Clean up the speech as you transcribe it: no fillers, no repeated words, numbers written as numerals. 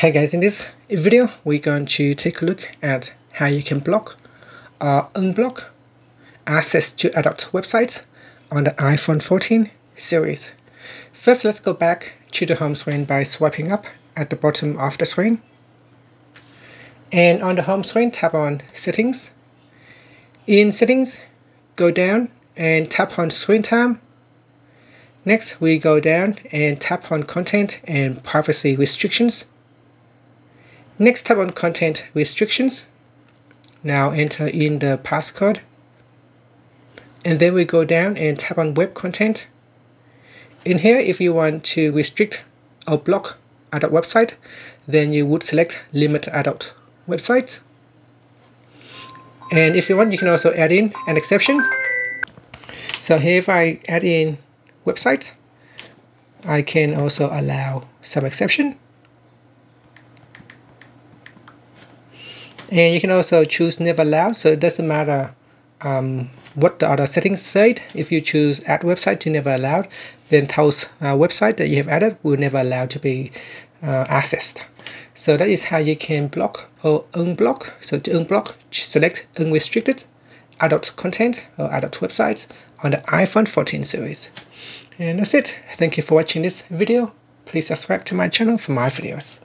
Hey guys, in this video we're going to take a look at how you can block or unblock access to adult websites on the iPhone 14 series. First, let's go back to the home screen by swiping up at the bottom of the screen. And on the home screen, tap on Settings. In Settings, go down and tap on Screen Time. Next, we go down and tap on Content and Privacy Restrictions. Next, tap on Content Restrictions. Now enter in the passcode. And then we go down and tap on Web Content. In here, if you want to restrict or block adult website, then you would select Limit Adult Websites. And if you want, you can also add in an exception. So here, if I add in website, I can also allow some exception. And you can also choose Never Allow, so it doesn't matter what the other settings said. If you choose Add Website to Never Allowed, then those website that you have added will never allow to be accessed. So that is how you can block or unblock. So to unblock, select Unrestricted Adult Content or Adult Websites on the iPhone 14 series. And that's it. Thank you for watching this video. Please subscribe to my channel for my videos.